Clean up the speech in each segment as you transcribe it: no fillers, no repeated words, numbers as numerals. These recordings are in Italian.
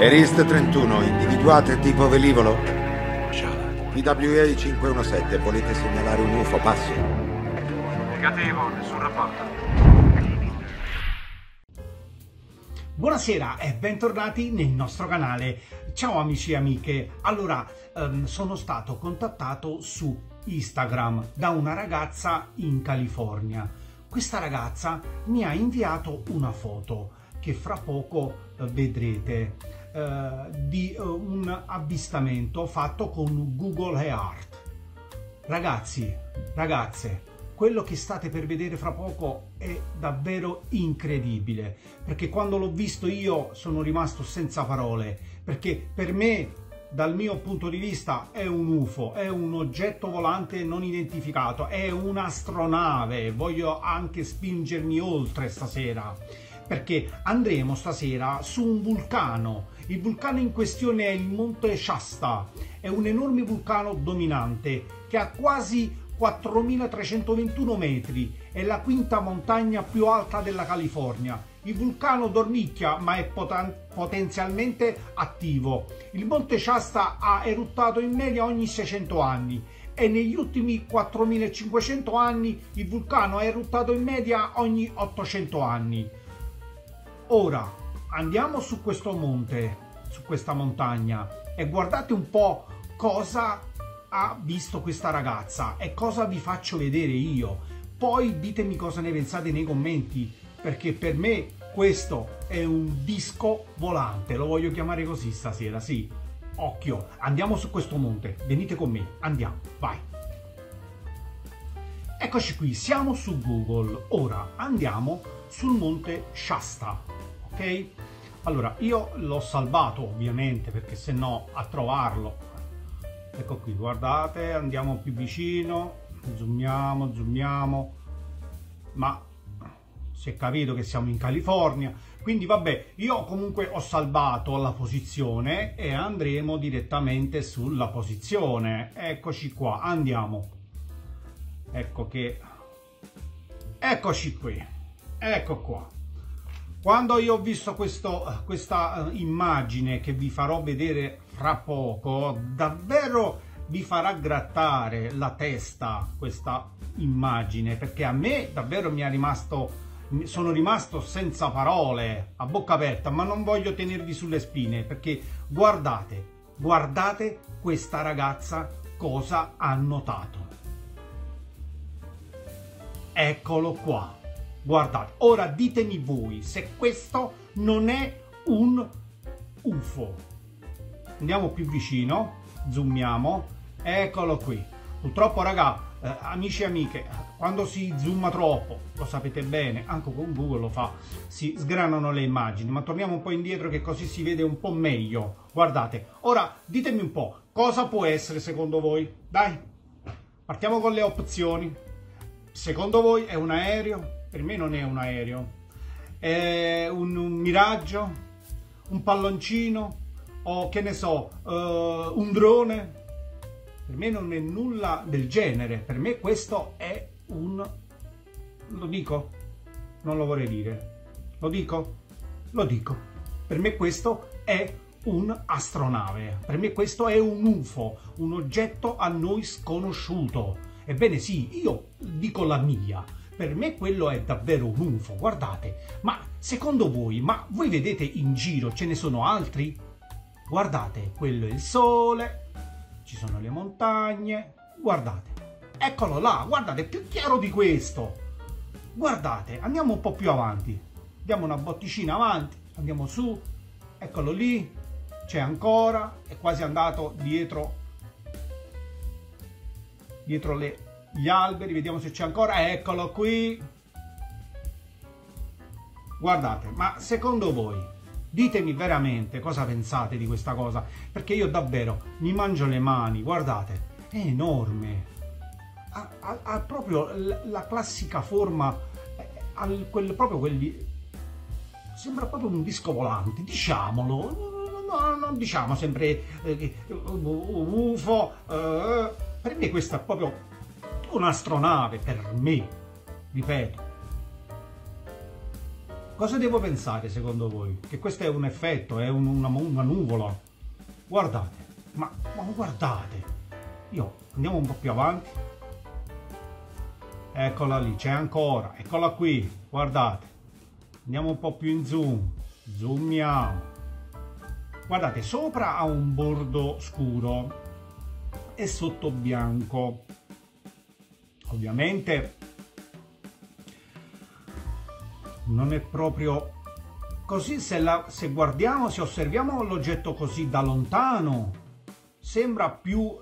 Erist 31, individuate tipo velivolo? PWA 517, volete segnalare un UFO, passo. Negativo, nessun rapporto. Buonasera e bentornati nel nostro canale. Ciao amici e amiche. Allora, sono stato contattato su Instagram da una ragazza in California. Questa ragazza mi ha inviato una foto che fra poco vedrete di un avvistamento fatto con Google Earth. Ragazzi, ragazze, quello che state per vedere fra poco è davvero incredibile, perché quando l'ho visto io sono rimasto senza parole, perché per me, dal mio punto di vista, è un UFO, è un oggetto volante non identificato, è un'astronave. Voglio anche spingermi oltre stasera, perché andremo stasera su un vulcano. Il vulcano in questione è il Monte Shasta, è un enorme vulcano dominante che ha quasi 4.321 metri, è la quinta montagna più alta della California. Il vulcano dormicchia ma è potenzialmente attivo. Il Monte Shasta ha eruttato in media ogni 600 anni e negli ultimi 4.500 anni il vulcano ha eruttato in media ogni 800 anni. Ora andiamo su questo monte, su questa montagna, e guardate un po' cosa ha visto questa ragazza e cosa vi faccio vedere io. Poi ditemi cosa ne pensate nei commenti, perché per me questo è un disco volante, lo voglio chiamare così stasera, sì. Occhio, andiamo su questo monte, venite con me, andiamo, vai. Eccoci qui, siamo su Google, ora andiamo sul Monte Shasta, ok? Allora, io l'ho salvato ovviamente, perché se no a trovarlo. Ecco qui, guardate, andiamo più vicino, zoomiamo, zoomiamo, ma si è capito che siamo in California, quindi vabbè, io comunque ho salvato la posizione e andremo direttamente sulla posizione. Eccoci qua, andiamo, ecco che, eccoci qui, ecco qua. Quando io ho visto questa immagine che vi farò vedere fra poco, davvero vi farà grattare la testa questa immagine, perché a me davvero sono rimasto senza parole, a bocca aperta, ma non voglio tenervi sulle spine, perché guardate questa ragazza cosa ha notato. Eccolo qua. Guardate, ora ditemi voi se questo non è un UFO. Andiamo più vicino, zoomiamo, eccolo qui. Purtroppo, raga, amici e amiche, quando si zooma troppo, lo sapete bene, anche con Google lo fa, si sgranano le immagini, ma torniamo un po' indietro che così si vede un po' meglio. Guardate, ora ditemi un po' cosa può essere secondo voi. Dai, partiamo con le opzioni. Secondo voi è un aereo? Per me non è un aereo, è un miraggio, un palloncino o che ne so, un drone. Per me non è nulla del genere, per me questo è un... lo dico? Non lo vorrei dire. Lo dico? Lo dico. Per me questo è un'astronave, per me questo è un UFO, un oggetto a noi sconosciuto. Ebbene sì, io dico la mia. Per me quello è davvero un UFO, guardate. Ma secondo voi, voi vedete in giro, ce ne sono altri? Guardate, quello è il sole, ci sono le montagne, guardate. Eccolo là, guardate, più chiaro di questo. Guardate, andiamo un po' più avanti. Diamo una botticina avanti, andiamo su, eccolo lì, c'è ancora, è quasi andato dietro le... gli alberi, vediamo se c'è ancora, eccolo qui. Guardate, ma secondo voi, ditemi veramente cosa pensate di questa cosa, perché io davvero mi mangio le mani. Guardate, è enorme, ha proprio la classica forma, sembra proprio un disco volante, diciamolo. No, non diciamo sempre UFO, per me questa è proprio un'astronave, per me, ripeto. Cosa devo pensare secondo voi? Che questo è un effetto, è una nuvola? Guardate, ma guardate! Io andiamo un po' più avanti. Eccola lì, c'è ancora, eccola qui, guardate. Andiamo un po' più in zoom, zoomiamo. Guardate, sopra ha un bordo scuro e sotto bianco. Ovviamente non è proprio così, se guardiamo, se osserviamo l'oggetto così da lontano, sembra più,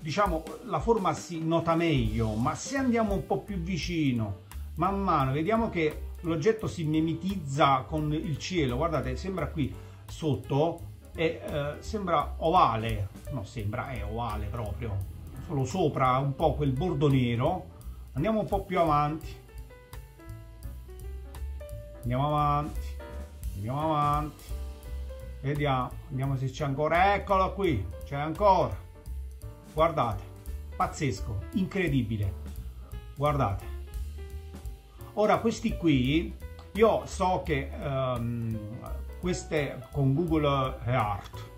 diciamo, la forma si nota meglio, ma se andiamo un po' più vicino, man mano vediamo che l'oggetto si mimetizza con il cielo. Guardate, sembra qui sotto e sembra ovale, no, sembra, è ovale proprio, solo sopra un po' quel bordo nero. Andiamo un po' più avanti. Andiamo avanti, andiamo avanti, vediamo, andiamo se c'è ancora, eccolo qui, c'è ancora, guardate, pazzesco, incredibile, guardate. Ora questi qui, io so che queste con Google Earth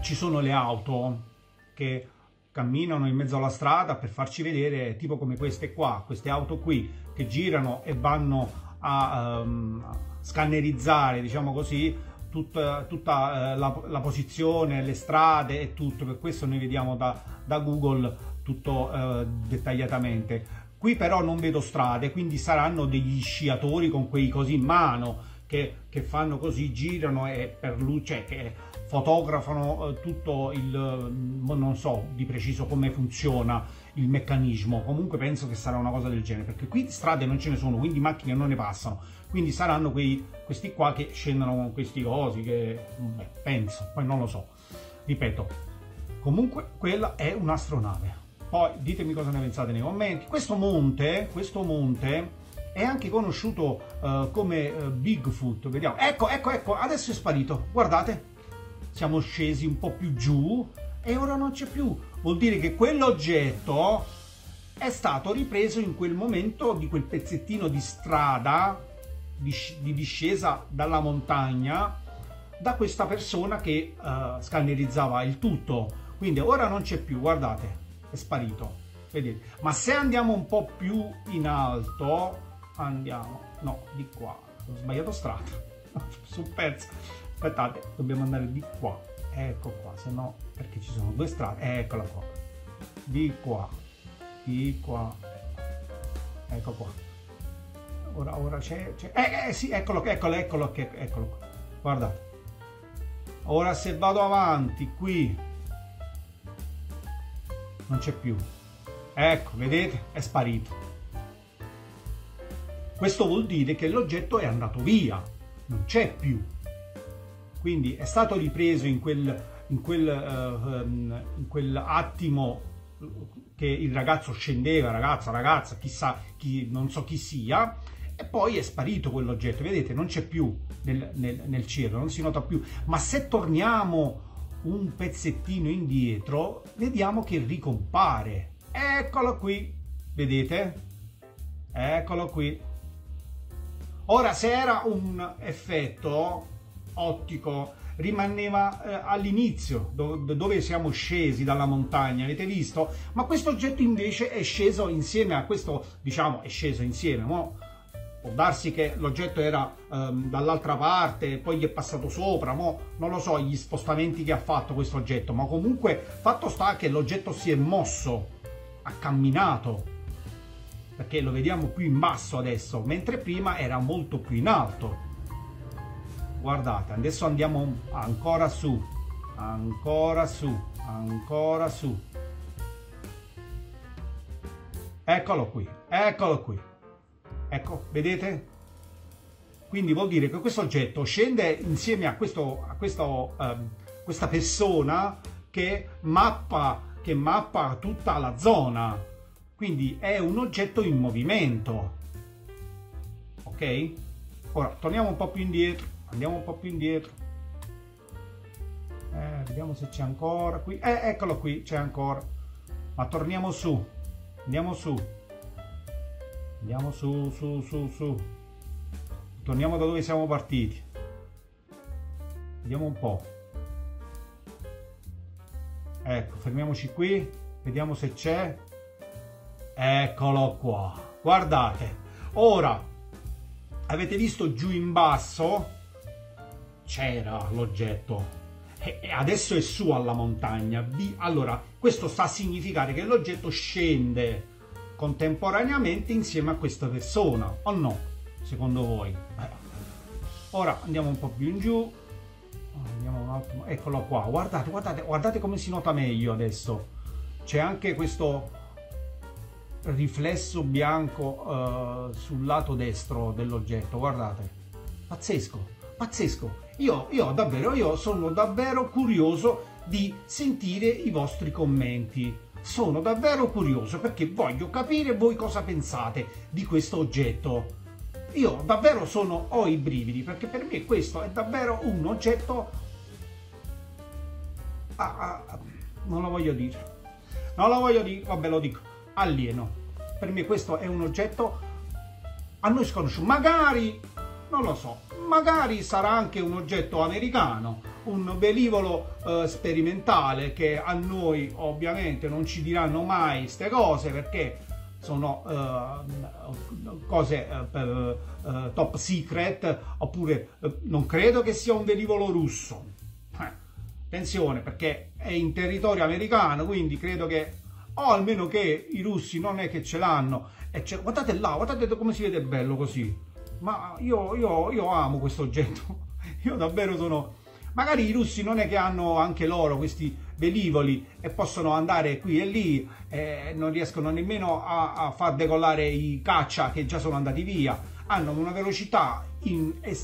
ci sono le auto che camminano in mezzo alla strada per farci vedere, tipo come queste qua, queste auto qui, che girano e vanno a scannerizzare, diciamo così, tutta la posizione, le strade e tutto. Per questo noi vediamo da Google tutto dettagliatamente. Qui però non vedo strade, quindi saranno degli sciatori con quei cosi in mano che fanno così, girano e per luce che fotografano tutto il, non so di preciso come funziona il meccanismo, comunque penso che sarà una cosa del genere, perché qui strade non ce ne sono, quindi macchine non ne passano, quindi saranno questi qua che scendono con questi cosi, che beh, penso, poi non lo so, ripeto, comunque quella è un'astronave. Poi ditemi cosa ne pensate nei commenti. Questo monte è anche conosciuto come Bigfoot, vediamo, ecco, adesso è sparito, guardate, siamo scesi un po' più giù e ora non c'è più, vuol dire che quell'oggetto è stato ripreso in quel momento di quel pezzettino di strada, di discesa dalla montagna, da questa persona che scannerizzava il tutto, quindi ora non c'è più, guardate, è sparito, vedete, ma se andiamo un po' più in alto, andiamo, no, di qua, ho sbagliato strada, sul pezzo, aspettate, dobbiamo andare di qua, ecco qua, se no, perché ci sono due strade, eccola qua, di qua, di qua, ecco qua, ora c'è, sì, eccolo qua, guardate, ora se vado avanti, qui, non c'è più, ecco, vedete, è sparito. Questo vuol dire che l'oggetto è andato via, non c'è più, quindi è stato ripreso in quel attimo che il ragazzo scendeva, ragazza, chissà chi, non so chi sia, e poi è sparito quell'oggetto, vedete, non c'è più nel cielo, non si nota più. Ma se torniamo un pezzettino indietro, vediamo che ricompare, eccolo qui, vedete, eccolo qui. Ora, se era un effetto ottico, rimaneva all'inizio, dove siamo scesi dalla montagna, avete visto? Ma questo oggetto invece è sceso insieme a questo, diciamo, è sceso insieme. Mo, può darsi che l'oggetto era dall'altra parte, poi gli è passato sopra, mo, non lo so, gli spostamenti che ha fatto questo oggetto, ma comunque fatto sta che l'oggetto si è mosso, ha camminato, perché lo vediamo più in basso adesso, mentre prima era molto più in alto. Guardate, adesso andiamo ancora su. Eccolo qui. Ecco, vedete? Quindi vuol dire che questo oggetto scende insieme a questa persona che mappa tutta la zona. Quindi è un oggetto in movimento, ok? Ora torniamo un po' più indietro, andiamo un po' più indietro, vediamo se c'è ancora qui, eccolo qui, c'è ancora, ma torniamo su, andiamo su, Andiamo su. Torniamo da dove siamo partiti. Vediamo un po'. Ecco, fermiamoci qui. Vediamo se c'è. Eccolo qua. Guardate. Ora, avete visto giù in basso? C'era l'oggetto. E adesso è su alla montagna. Allora, questo sta a significare che l'oggetto scende contemporaneamente insieme a questa persona, o no? Secondo voi? Ora andiamo un po' più in giù. Andiamo un attimo. Eccolo qua. Guardate, guardate, guardate come si nota meglio adesso. C'è anche questo riflesso bianco sul lato destro dell'oggetto. Guardate, pazzesco, pazzesco. Io sono davvero curioso di sentire i vostri commenti. Sono davvero curioso perché voglio capire voi cosa pensate di questo oggetto. Io davvero ho i brividi, perché per me questo è davvero un oggetto... non lo voglio dire. Non lo voglio dire, vabbè lo dico. Alieno. Per me questo è un oggetto a noi sconosciuto. Magari, non lo so, magari sarà anche un oggetto americano, un velivolo sperimentale, che a noi ovviamente non ci diranno mai queste cose perché sono cose top secret, oppure non credo che sia un velivolo russo, attenzione, perché è in territorio americano, quindi credo che, o almeno che i russi non è che ce l'hanno. Guardate là, guardate come si vede bello così. Ma io amo questo oggetto, io davvero sono... Magari i russi non è che hanno anche loro questi velivoli e possono andare qui e lì, non riescono nemmeno a far decollare i caccia che già sono andati via, hanno una velocità e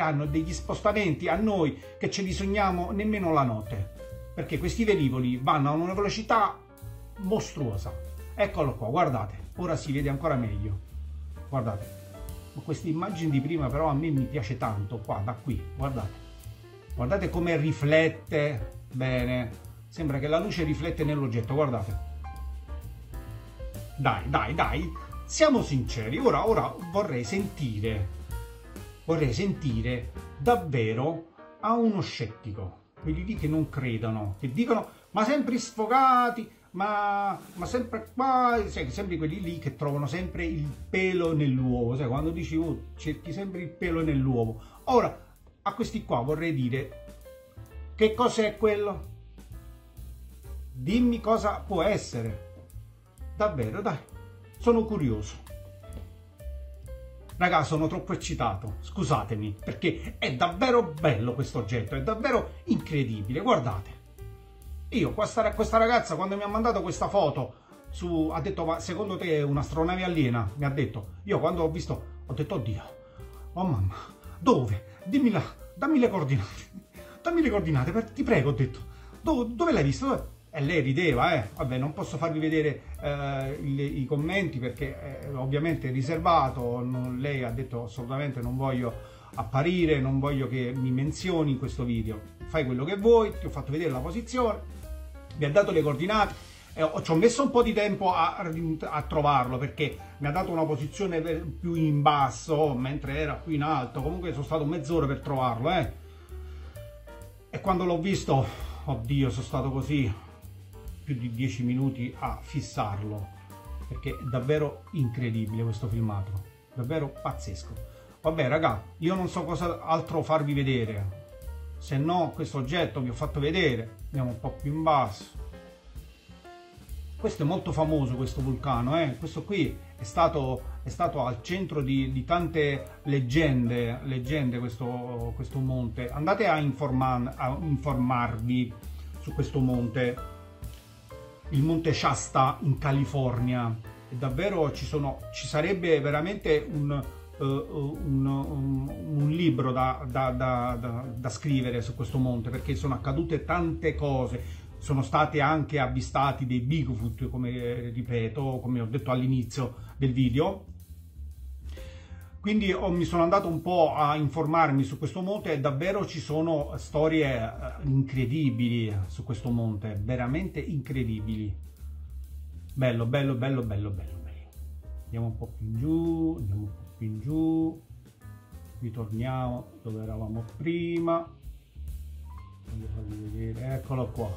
hanno degli spostamenti a noi che ce li sogniamo nemmeno la notte, perché questi velivoli vanno a una velocità mostruosa. Eccolo qua, guardate, ora si vede ancora meglio, guardate. Questa immagine di prima però a me mi piace tanto, qua, da qui, guardate. Guardate come riflette bene. Sembra che la luce riflette nell'oggetto, guardate. Dai, dai, dai, siamo sinceri. Ora vorrei sentire davvero a uno scettico. Quelli lì che non credono, che dicono, ma sempre sfogati, ma sempre qua, sempre quelli lì che trovano sempre il pelo nell'uovo, sai, quando dici cerchi sempre il pelo nell'uovo. Ora a questi qua vorrei dire, che cos'è quello? Dimmi cosa può essere, davvero, dai, sono curioso, raga, sono troppo eccitato, scusatemi, perché è davvero bello questo oggetto, è davvero incredibile, guardate. Io, questa ragazza, quando mi ha mandato questa foto, ha detto, ma secondo te è un'astronave aliena? Mi ha detto. Io quando ho visto, ho detto, oddio, oh mamma, dove? Dammi le coordinate, ti prego, ho detto. Dove l'hai visto? Dove? E lei rideva, vabbè, non posso farvi vedere i commenti perché ovviamente è riservato, lei ha detto assolutamente non voglio apparire, non voglio che mi menzioni in questo video, fai quello che vuoi, ti ho fatto vedere la posizione, mi ha dato le coordinate, ci ho messo un po' di tempo a trovarlo perché mi ha dato una posizione più in basso mentre era qui in alto, comunque sono stato mezz'ora per trovarlo, e quando l'ho visto, oddio, sono stato così più di 10 minuti a fissarlo perché è davvero incredibile questo filmato, davvero pazzesco. Vabbè raga, io non so cosa altro farvi vedere, se no questo oggetto vi ho fatto vedere. Andiamo un po' più in basso. Questo è molto famoso, questo vulcano, questo qui è stato al centro di tante leggende questo monte. Andate a informarvi su questo monte, il Monte Shasta in California, e davvero ci sarebbe veramente un libro da scrivere su questo monte, perché sono accadute tante cose, sono state anche avvistati dei Bigfoot, come ho detto all'inizio del video, quindi mi sono andato un po' a informarmi su questo monte e davvero ci sono storie incredibili su questo monte, veramente incredibili. Bello bello bello bello bello bello. andiamo un po' più in giù, andiamo un po' più in giù, ritorniamo dove eravamo prima, voglio farvi vedere, eccolo qua.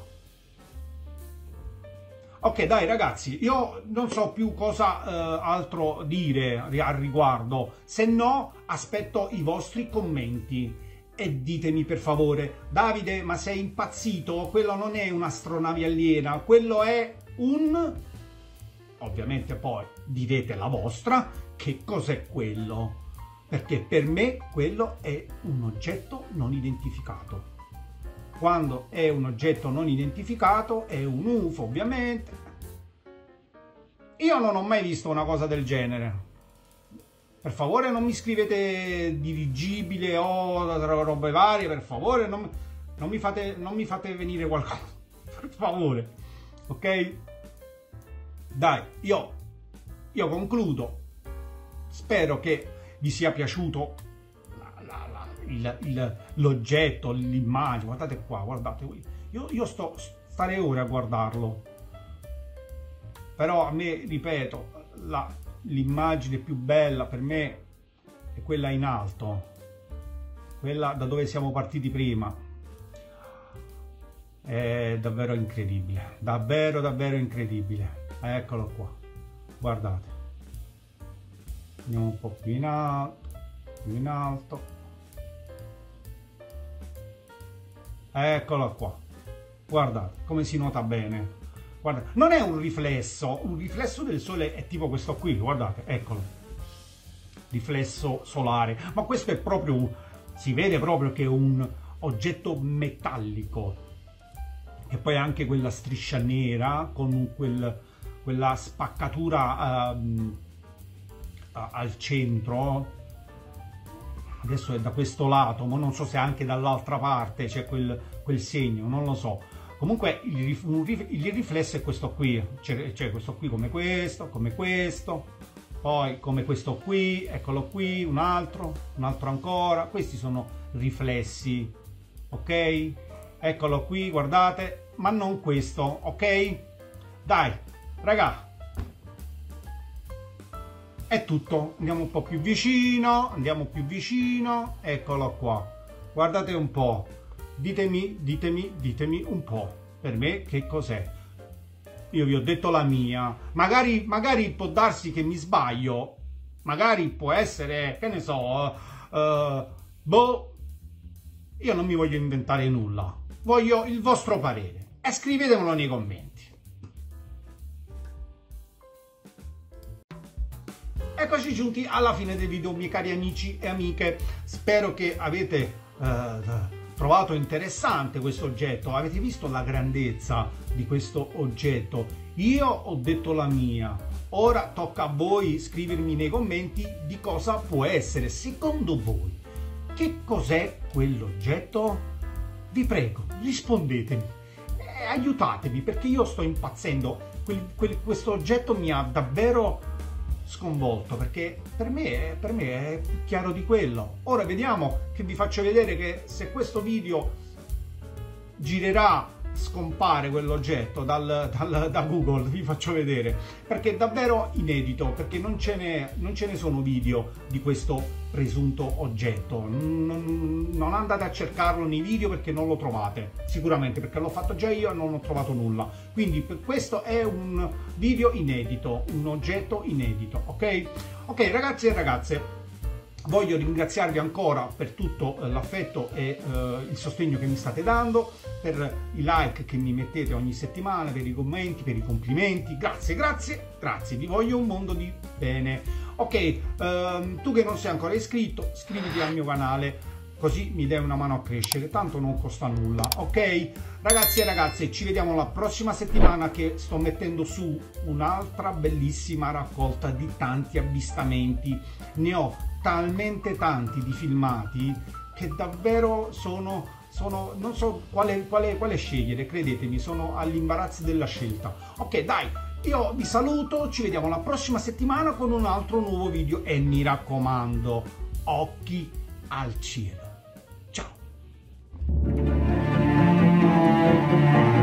Ok, dai ragazzi, io non so più cosa altro dire al riguardo, se no aspetto i vostri commenti e ditemi per favore: Davide, ma sei impazzito? Quello non è un'astronave aliena, quello è un... Ovviamente poi direte la vostra, che cos'è quello, perché per me quello è un oggetto non identificato. Quando è un oggetto non identificato è un UFO, ovviamente. Io non ho mai visto una cosa del genere. Per favore non mi scrivete dirigibile o robe varie, per favore non mi fate venire qualcosa, per favore, ok? Dai, io concludo. Spero che vi sia piaciuto l'oggetto, l'immagine. Guardate qua, guardate, io starei ore a guardarlo, però a me, ripeto, l'immagine più bella per me è quella in alto, quella da dove siamo partiti prima. È davvero incredibile, davvero davvero incredibile. Eccolo qua, guardate, andiamo un po' più in alto, Eccolo qua, guardate come si nota bene. Guardate, non è un riflesso del sole è tipo questo qui, guardate, eccolo, riflesso solare, ma questo è proprio, si vede proprio che è un oggetto metallico. E poi anche quella striscia nera con quella spaccatura al centro. Adesso è da questo lato, ma non so se anche dall'altra parte c'è quel segno, non lo so. Comunque il riflesso è questo qui, c'è questo qui come questo, poi come questo qui, eccolo qui, un altro ancora. Questi sono riflessi, ok? Eccolo qui, guardate, ma non questo, ok? Dai, raga! È tutto, andiamo un po' più vicino, eccolo qua, guardate un po', ditemi un po' per me che cos'è. Io vi ho detto la mia, magari può darsi che mi sbaglio, magari può essere, che ne so, boh, io non mi voglio inventare nulla, voglio il vostro parere e scrivetemelo nei commenti. Eccoci giunti alla fine del video, miei cari amici e amiche. Spero che avete trovato interessante questo oggetto, avete visto la grandezza di questo oggetto. Io ho detto la mia, ora tocca a voi scrivermi nei commenti di cosa può essere, secondo voi che cos'è quell'oggetto. Vi prego, rispondetemi, aiutatemi, perché io sto impazzendo. Questo oggetto mi ha davvero sconvolto, perché per me è più chiaro di quello. Ora vediamo, che vi faccio vedere che se questo video girerà, scompare quell'oggetto da Google, vi faccio vedere, perché è davvero inedito, perché non ce ne sono video di questo presunto oggetto. Non andate a cercarlo nei video perché non lo trovate sicuramente, perché l'ho fatto già io e non ho trovato nulla. Quindi per questo è un video inedito, un oggetto inedito, ok? Ok ragazzi e ragazze, voglio ringraziarvi ancora per tutto l'affetto e il sostegno che mi state dando, per i like che mi mettete ogni settimana, per i commenti, per i complimenti. Grazie, grazie, grazie, vi voglio un mondo di bene. Ok, tu che non sei ancora iscritto, iscriviti al mio canale, così mi dai una mano a crescere, tanto non costa nulla, ok? Ragazzi e ragazze, ci vediamo la prossima settimana, che sto mettendo su un'altra bellissima raccolta di tanti avvistamenti. Ne ho talmente tanti di filmati che davvero sono non so quale scegliere, credetemi, sono all'imbarazzo della scelta. Ok dai, io vi saluto, ci vediamo la prossima settimana con un altro nuovo video e mi raccomando, occhi al cielo. Ciao!